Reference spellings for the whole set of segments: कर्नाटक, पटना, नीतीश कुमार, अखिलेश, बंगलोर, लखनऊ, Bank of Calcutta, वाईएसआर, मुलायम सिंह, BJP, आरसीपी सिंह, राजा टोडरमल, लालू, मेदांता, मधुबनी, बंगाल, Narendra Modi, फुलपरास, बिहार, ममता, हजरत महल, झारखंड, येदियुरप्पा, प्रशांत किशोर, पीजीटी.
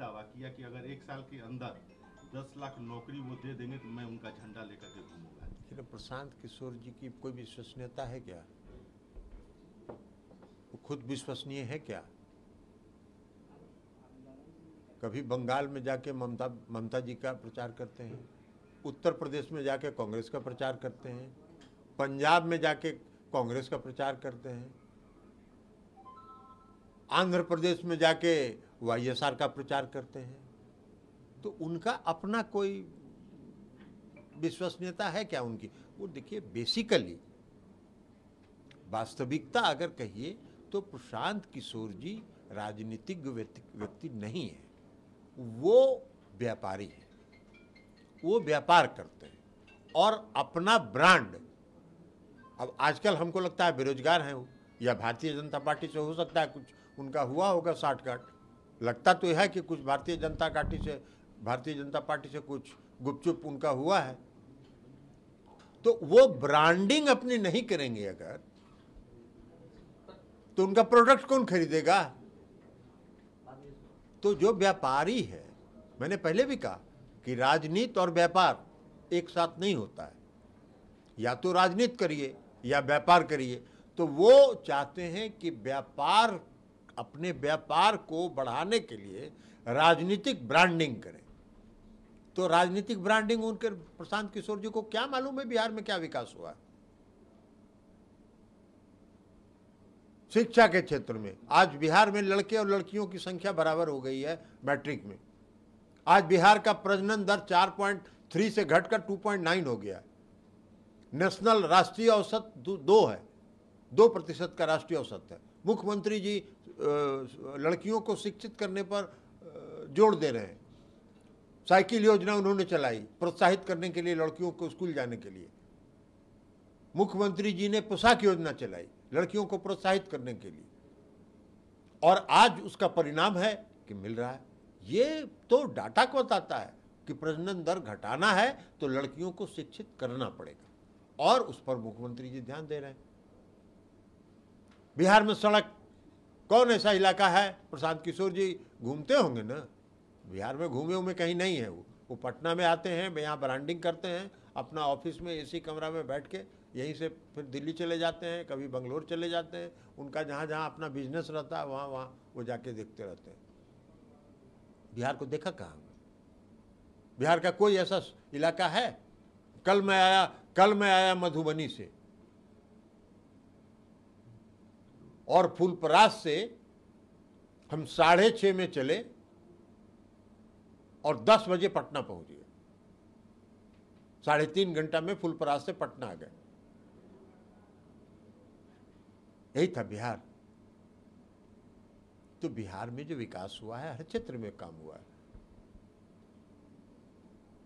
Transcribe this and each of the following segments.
दावा किया कि अगर 1 साल के अंदर 10 लाख नौकरी वो दे देंगे तो मैं उनका झंडा लेकर के घूमूंगा। फिर प्रशांत किशोर जी की कोई विश्वसनीयता है क्या? वो खुद विश्वसनीय है क्या? कभी बंगाल में जाके ममता जी का प्रचार करते हैं, उत्तर प्रदेश में जाके कांग्रेस का प्रचार करते हैं, पंजाब में जाके कांग्रेस का प्रचार करते हैं, आंध्र प्रदेश में जाके वाईएसआर का प्रचार करते हैं। तो उनका अपना कोई विश्वसनीयता है क्या उनकी? वो देखिए, बेसिकली वास्तविकता अगर कहिए तो प्रशांत किशोर जी राजनीतिक व्यक्ति नहीं है, वो व्यापारी है, वो व्यापार करते हैं और अपना ब्रांड। अब आजकल हमको लगता है बेरोजगार हैं वो, या भारतीय जनता पार्टी से हो सकता है कुछ उनका हुआ होगा शॉर्टकट, लगता तो यह है कि कुछ भारतीय जनता पार्टी से कुछ गुपचुप उनका हुआ है। तो वो ब्रांडिंग अपनी नहीं करेंगे अगर, तो उनका प्रोडक्ट कौन खरीदेगा? तो जो व्यापारी है, मैंने पहले भी कहा कि राजनीति और व्यापार एक साथ नहीं होता है, या तो राजनीति करिए या व्यापार करिए। तो वो चाहते हैं कि व्यापार, अपने व्यापार को बढ़ाने के लिए राजनीतिक ब्रांडिंग करें। तो राजनीतिक ब्रांडिंग उनके प्रशांत किशोर जी को क्या मालूम है बिहार में क्या विकास हुआ है? शिक्षा के क्षेत्र में आज बिहार में लड़के और लड़कियों की संख्या बराबर हो गई है मैट्रिक में। आज बिहार का प्रजनन दर 4.3 से घटकर 2.9 हो गया है। नेशनल राष्ट्रीय औसत 2 है, 2% का राष्ट्रीय औसत है। मुख्यमंत्री जी लड़कियों को शिक्षित करने पर जोर दे रहे हैं। साइकिल योजना उन्होंने चलाई प्रोत्साहित करने के लिए, लड़कियों को स्कूल जाने के लिए। मुख्यमंत्री जी ने पोशाक योजना चलाई लड़कियों को प्रोत्साहित करने के लिए, और आज उसका परिणाम है कि मिल रहा है। ये तो डाटा को बताता है कि प्रजनन दर घटाना है तो लड़कियों को शिक्षित करना पड़ेगा, और उस पर मुख्यमंत्री जी ध्यान दे रहे हैं। बिहार में सड़क, कौन ऐसा इलाका है? प्रशांत किशोर जी घूमते होंगे ना, बिहार में घूमे हुए कहीं नहीं है वो पटना में आते हैं, यहाँ ब्रांडिंग करते हैं, अपना ऑफिस में एसी कमरा में बैठ के, यहीं से फिर दिल्ली चले जाते हैं, कभी बंगलोर चले जाते हैं। उनका जहाँ जहाँ अपना बिजनेस रहता है वहाँ वहाँ वो जाके देखते रहते हैं। बिहार को देखा कहाँ? बिहार का कोई ऐसा इलाका है? कल मैं आया मधुबनी से और फुलपरास से हम 6:30 में चले और 10 बजे पटना पहुँच गए। 3.5 घंटा में फुलपरास से पटना आ गए। यही था बिहार। तो बिहार में जो विकास हुआ है, हर क्षेत्र में काम हुआ है।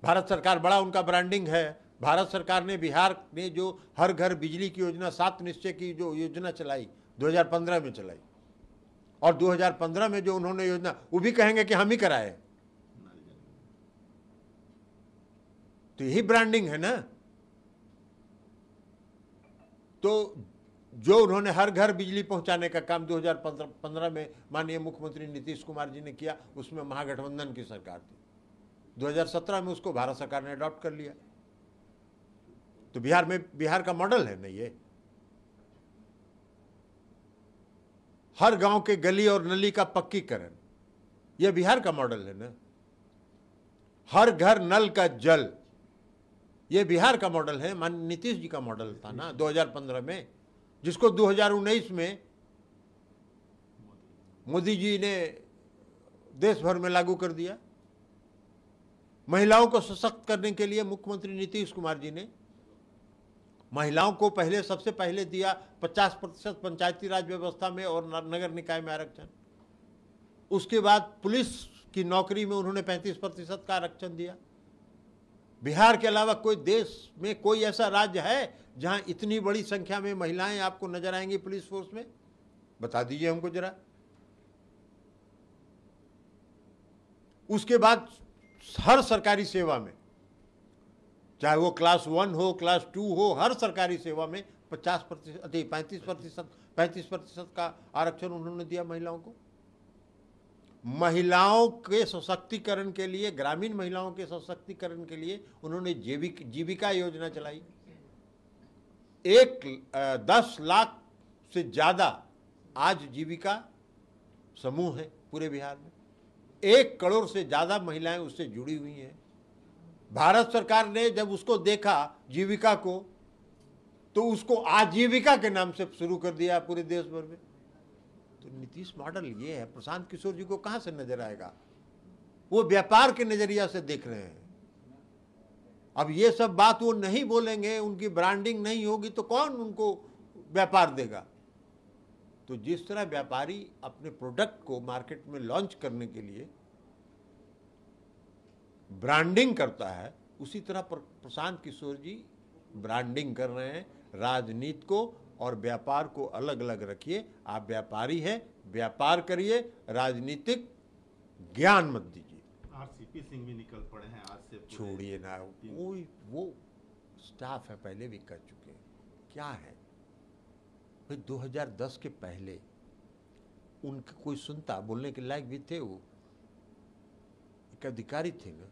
भारत सरकार, बड़ा उनका ब्रांडिंग है। भारत सरकार ने, बिहार ने जो हर घर बिजली की योजना, 7 निश्चय की जो योजना चलाई 2015 में चलाई, और 2015 में जो उन्होंने योजना, वो भी कहेंगे कि हम ही कराए। तो यही ब्रांडिंग है ना। तो जो उन्होंने हर घर बिजली पहुंचाने का काम 2015 में माननीय मुख्यमंत्री नीतीश कुमार जी ने किया, उसमें महागठबंधन की सरकार थी। 2017 में उसको भारत सरकार ने अडॉप्ट कर लिया। तो बिहार में, बिहार का मॉडल है ना ये। हर गांव के गली और नली का पक्कीकरण, यह बिहार का मॉडल है ना। हर घर नल का जल, ये बिहार का मॉडल है, माननीय नीतीश जी का मॉडल था ना 2015 में, जिसको 2019 में मोदी जी ने देश भर में लागू कर दिया। महिलाओं को सशक्त करने के लिए मुख्यमंत्री नीतीश कुमार जी ने महिलाओं को पहले, सबसे पहले दिया 50% पंचायती राज व्यवस्था में और नगर निकाय में आरक्षण। उसके बाद पुलिस की नौकरी में उन्होंने 35% का आरक्षण दिया। बिहार के अलावा कोई देश में कोई ऐसा राज्य है जहां इतनी बड़ी संख्या में महिलाएं आपको नजर आएंगी पुलिस फोर्स में? बता दीजिए हमको जरा। उसके बाद हर सरकारी सेवा में, चाहे वो क्लास 1 हो, क्लास 2 हो, हर सरकारी सेवा में 35% का आरक्षण उन्होंने दिया महिलाओं को। महिलाओं के सशक्तिकरण के लिए, ग्रामीण महिलाओं के सशक्तिकरण के लिए उन्होंने जीविका योजना चलाई। 10 लाख से ज़्यादा आज जीविका समूह है पूरे बिहार में। 1 करोड़ से ज़्यादा महिलाएं उससे जुड़ी हुई हैं। भारत सरकार ने जब उसको देखा जीविका को, तो उसको आजीविका के नाम से शुरू कर दिया पूरे देश भर में। तो नीतीश मॉडल ये है। प्रशांत किशोर जी को कहाँ से नजर आएगा? वो व्यापार के नज़रिया से देख रहे हैं। अब ये सब बात वो नहीं बोलेंगे, उनकी ब्रांडिंग नहीं होगी तो कौन उनको व्यापार देगा? तो जिस तरह व्यापारी अपने प्रोडक्ट को मार्केट में लॉन्च करने के लिए ब्रांडिंग करता है, उसी तरह प्रशांत किशोर जी ब्रांडिंग कर रहे हैं। राजनीति को और व्यापार को अलग अलग रखिए। आप व्यापारी हैं, व्यापार करिए, राजनीतिक ज्ञान मत दीजिए। आरसीपी सिंह भी निकल पड़े हैं आज से। छोड़िए ना, वो स्टाफ है, पहले भी कर चुके हैं। क्या है भाई, 2010 के पहले उनके कोई सुनता, बोलने के लायक भी थे? वो एक अधिकारी थे ना।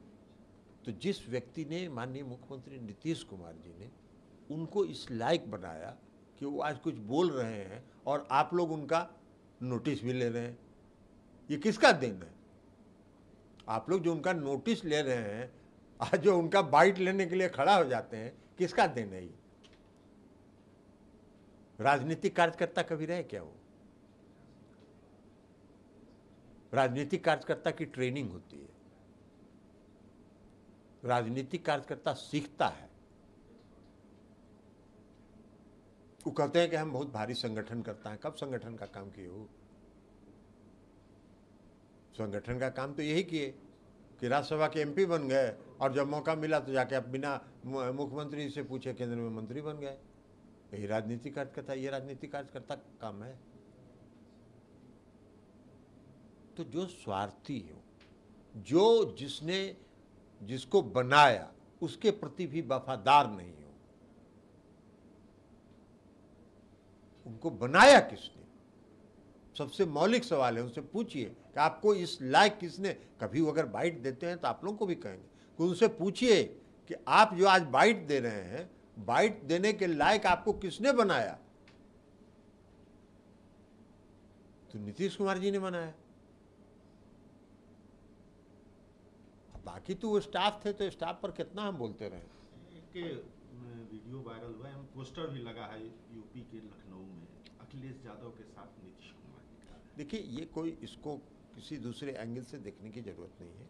तो जिस व्यक्ति ने, माननीय मुख्यमंत्री नीतीश कुमार जी ने उनको इस लायक बनाया कि वो आज कुछ बोल रहे हैं और आप लोग उनका नोटिस भी ले रहे हैं, ये किसका देन है? आप लोग जो उनका नोटिस ले रहे हैं, आज जो उनका बाइट लेने के लिए खड़ा हो जाते हैं, किसका देन है ये? राजनीतिक कार्यकर्ता कभी रहे क्या? वो राजनीतिक कार्यकर्ता की ट्रेनिंग होती है, राजनीतिक कार्यकर्ता सीखता है। वो कहते हैं कि हम बहुत भारी संगठन करता है। कब संगठन का काम किए हो? संगठन का काम तो यही किए कि राज्यसभा के एमपी बन गए, और जब मौका मिला तो जाके आप बिना मुख्यमंत्री से पूछे केंद्र में मंत्री बन गए। यही राजनीतिक कार्यकर्ता, ये राजनीतिक कार्यकर्ता काम है। तो जो स्वार्थी हो, जो जिसने जिसको बनाया उसके प्रति भी वफादार नहीं हो। उनको बनाया किसने? सबसे मौलिक सवाल है। उनसे पूछिए कि आपको इस लायक किसने? कभी वो अगर बाइट देते हैं तो आप लोगों को भी कहेंगे कि उनसे पूछिए कि आप जो आज बाइट दे रहे हैं, बाइट देने के लायक आपको किसने बनाया? तो नीतीश कुमार जी ने बनाया। बाकी तो वो स्टाफ थे, तो स्टाफ पर कितना हम बोलते रहे। एक वीडियो वायरल हुआ है, पोस्टर भी लगा है यूपी के लखनऊ में, अखिलेश यादव के साथ नीतीश कुमार जी। देखिए, ये कोई, इसको किसी दूसरे एंगल से देखने की ज़रूरत नहीं है।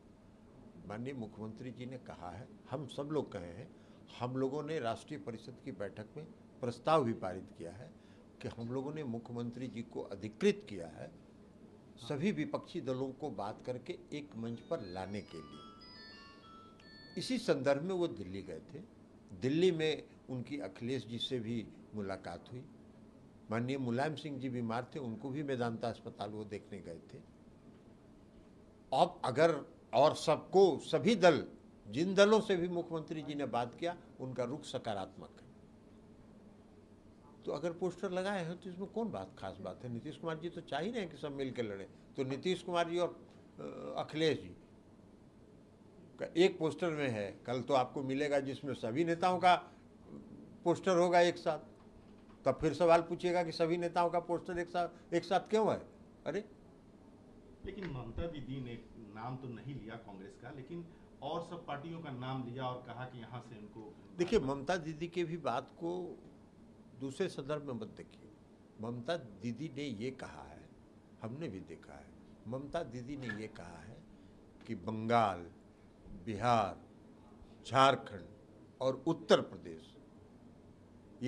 माननीय मुख्यमंत्री जी ने कहा है, हम सब लोग कहे हैं, हम लोगों ने राष्ट्रीय परिषद की बैठक में प्रस्ताव भी पारित किया है कि हम लोगों ने मुख्यमंत्री जी को अधिकृत किया है सभी विपक्षी दलों को बात करके एक मंच पर लाने के लिए। इसी संदर्भ में वो दिल्ली गए थे। दिल्ली में उनकी अखिलेश जी से भी मुलाकात हुई। माननीय मुलायम सिंह जी बीमार थे, उनको भी मेदांता अस्पताल वो देखने गए थे। अब अगर और सबको, सभी दल, जिन दलों से भी मुख्यमंत्री जी ने बात किया, उनका रुख सकारात्मक है। तो अगर पोस्टर लगाए हैं तो इसमें कौन बात खास बात है? नीतीश कुमार जी तो चाह ही रहे हैं कि सब मिल के लड़े। तो नीतीश कुमार जी और अखिलेश जी का एक पोस्टर में है, कल तो आपको मिलेगा जिसमें सभी नेताओं का पोस्टर होगा एक साथ। तब फिर सवाल पूछेगा कि सभी नेताओं का पोस्टर एक साथ क्यों है? अरे लेकिन ममता दीदी ने नाम तो नहीं लिया कांग्रेस का, लेकिन और सब पार्टियों का नाम लिया और कहा कि यहाँ से इनको। देखिए, ममता दीदी के भी बात को दूसरे संदर्भ में मत देखिए। ममता दीदी ने ये कहा है, हमने भी देखा है, ममता दीदी ने ये कहा है कि बंगाल, बिहार, झारखंड और उत्तर प्रदेश,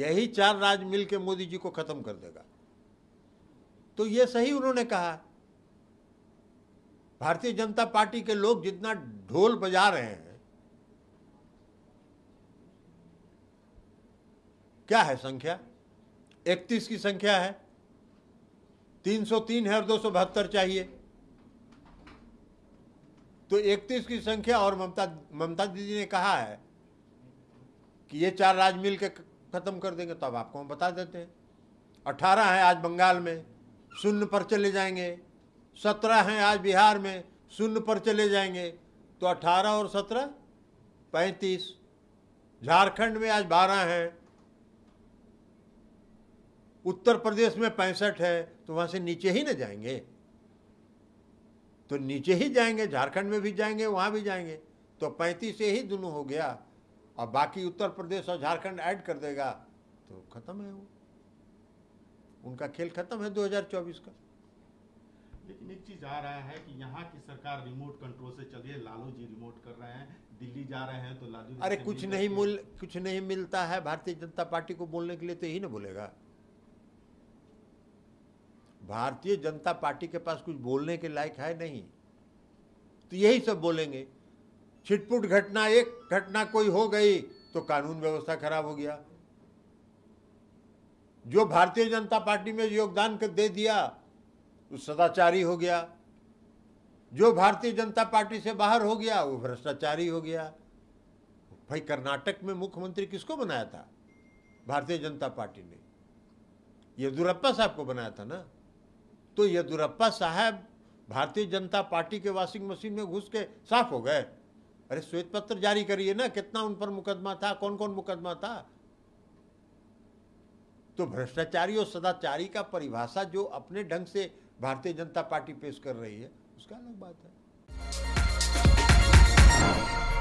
यही 4 राज्य मिलकर मोदी जी को खत्म कर देगा। तो ये सही उन्होंने कहा। भारतीय जनता पार्टी के लोग जितना ढोल बजा रहे हैं, क्या है संख्या? 31 की संख्या है, 303 है और 272 चाहिए। तो 31 की संख्या, और ममता दीदी ने कहा है कि ये 4 राज्य मिलकर खत्म कर देंगे। तो अब आपको हम बता देते हैं, 18 है आज बंगाल में, शून्य पर चले जाएंगे। 17 हैं आज बिहार में, शून्य पर चले जाएंगे तो 18 और 17 35। झारखंड में आज 12 हैं, उत्तर प्रदेश में 65 है, तो वहाँ से नीचे ही न जाएंगे, तो नीचे ही जाएंगे, झारखंड में भी जाएंगे, वहाँ भी जाएंगे, तो 35 से ही दोनों हो गया, और बाकी उत्तर प्रदेश और झारखंड ऐड कर देगा तो खत्म है वो, उनका खेल खत्म है 2024 का। लेकिन एक चीज आ रहा है कि यहाँ की सरकार रिमोट कंट्रोल से चल रही है, लालू जी रिमोट कर रहे हैं, दिल्ली जा रहे हैं तो लालू, अरे कुछ नहीं मिलता है भारतीय जनता पार्टी को बोलने के लिए, तो यही ना बोलेगा। भारतीय जनता पार्टी के पास कुछ बोलने के लायक है नहीं, तो यही सब बोलेंगे। छिटपुट घटना, एक घटना कोई हो गई तो कानून व्यवस्था खराब हो गया। जो भारतीय जनता पार्टी में योगदान कर दे दिया वो सदाचारी हो गया, जो भारतीय जनता पार्टी से बाहर हो गया वो भ्रष्टाचारी हो गया। भाई कर्नाटक में मुख्यमंत्री किसको बनाया था भारतीय जनता पार्टी ने? येदियुरप्पा साहब को बनाया था ना, तो येदियुरप्पा साहब भारतीय जनता पार्टी के वॉशिंग मशीन में घुस के साफ हो गए। अरे श्वेत पत्र जारी करिए ना, कितना उन पर मुकदमा था, कौन कौन मुकदमा था। तो भ्रष्टाचारी और सदाचारी का परिभाषा जो अपने ढंग से भारतीय जनता पार्टी पेश कर रही है उसका अलग बात है।